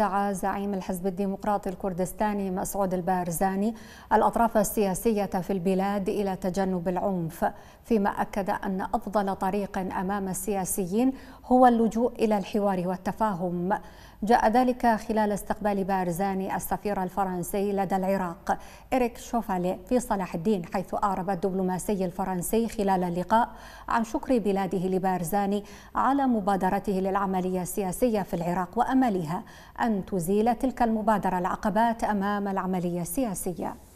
دعا زعيم الحزب الديمقراطي الكردستاني مسعود البارزاني الأطراف السياسية في البلاد إلى تجنب العنف، فيما أكد أن أفضل طريق أمام السياسيين هو اللجوء إلى الحوار والتفاهم. جاء ذلك خلال استقبال بارزاني السفير الفرنسي لدى العراق اريك شوفالي في صلاح الدين، حيث أعرب الدبلوماسي الفرنسي خلال اللقاء عن شكر بلاده لبارزاني على مبادرته للعملية السياسية في العراق وأملها أن تزيل تلك المبادرة العقبات أمام العملية السياسية.